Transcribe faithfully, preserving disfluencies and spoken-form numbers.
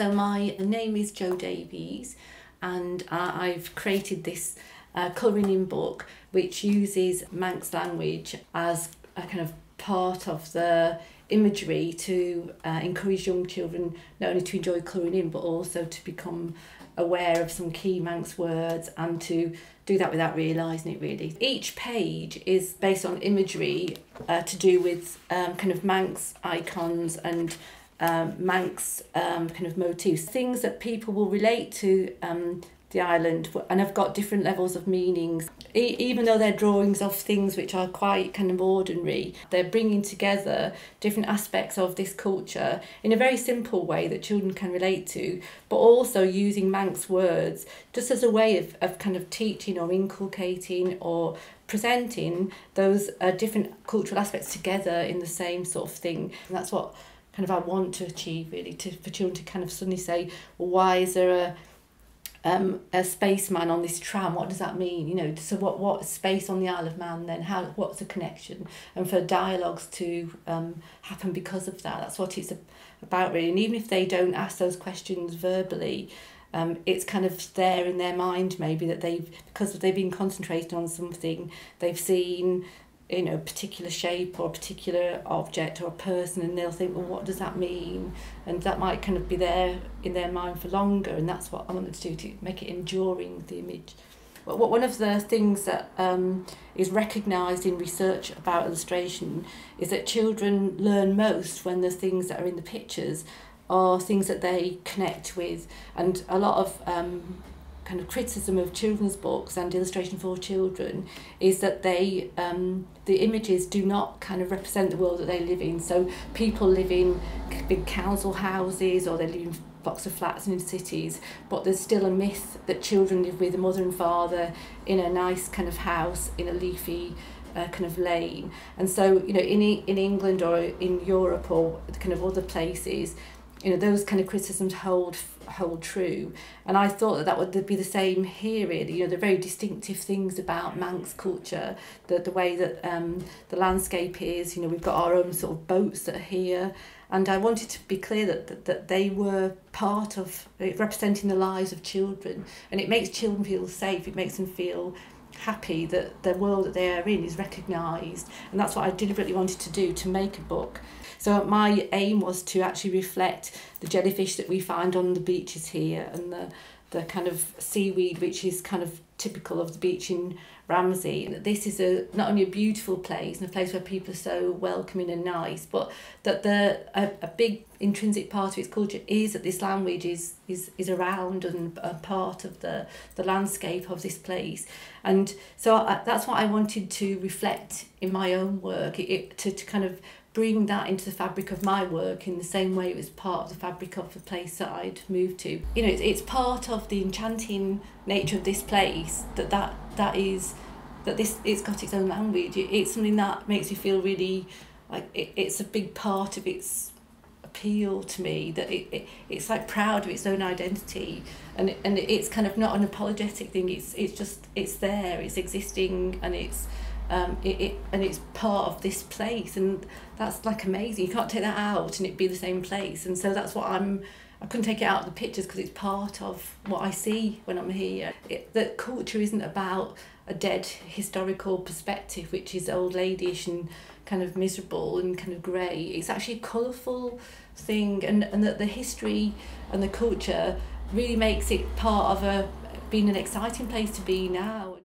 So my name is Jo Davies, and uh, I've created this uh, colouring book which uses Manx language as a kind of part of the imagery to uh, encourage young children not only to enjoy colouring in but also to become aware of some key Manx words, and to do that without realising it really. Each page is based on imagery uh, to do with um, kind of Manx icons and um, Manx um, kind of motifs, things that people will relate to um, the island, and have got different levels of meanings. E even though they're drawings of things which are quite kind of ordinary, they're bringing together different aspects of this culture in a very simple way that children can relate to, but also using Manx words just as a way of, of kind of teaching or inculcating or presenting those uh, different cultural aspects together in the same sort of thing. And that's what kind of I want to achieve really, to, for children to kind of suddenly say, well, why is there a Um, a spaceman on this tram? What does that mean? You know, so what what space on the Isle of Man then? How, what's the connection? And for dialogues to um, happen because of that. That's what it's about really. And even if they don't ask those questions verbally, um, it's kind of there in their mind maybe, that they've, because they've been concentrating on something, they've seen, you know, a particular shape or a particular object or a person, and they'll think, well, what does that mean? And that might kind of be there in their mind for longer, and that's what I wanted to do, to make it enduring, the image. But what one of the things that um, is recognised in research about illustration is that children learn most when the things that are in the pictures are things that they connect with, and a lot of um, kind of criticism of children's books and illustration for children is that they um, the images do not kind of represent the world that they live in. So people live in big council houses, or they live in blocks of flats and in cities, but there's still a myth that children live with a mother and father in a nice kind of house in a leafy Uh, kind of lane. And so, you know, in in England or in Europe or kind of other places, you know, those kind of criticisms hold hold true, and I thought that that would be the same here really. You know, the very distinctive things about Manx culture, the the way that um the landscape is. You know, we've got our own sort of boats that are here, and I wanted to be clear that that, that they were part of representing the lives of children, and it makes children feel safe. It makes them feel happy that the world that they are in is recognised, and that's what I deliberately wanted to do, to make a book. So my aim was to actually reflect the jellyfish that we find on the beaches here, and the, the kind of seaweed which is kind of typical of the beach in Ramsey. And this is a not only a beautiful place and a place where people are so welcoming and nice, but that the a, a big intrinsic part of its culture is that this language is is is around and a part of the the landscape of this place. And so I, that's what I wanted to reflect in my own work, it, it to, to kind of bring that into the fabric of my work in the same way it was part of the fabric of the place that I'd moved to. You know, it's, it's part of the enchanting nature of this place that that, that is, that this, it's got its own language. It, it's something that makes you feel really, like, it, it's a big part of its appeal to me, that it, it it's like proud of its own identity, and, and it's kind of not an apologetic thing, it's, it's just, it's there, it's existing, and it's, Um, it, it and it's part of this place, and that's like amazing. You can't take that out and it'd be the same place. And so that's what I'm I couldn't take it out of the pictures, because it's part of what I see when I'm here. It, that culture isn't about a dead historical perspective which is old ladyish and kind of miserable and kind of grey. It's actually a colourful thing, and, and that the history and the culture really makes it part of a being an exciting place to be now.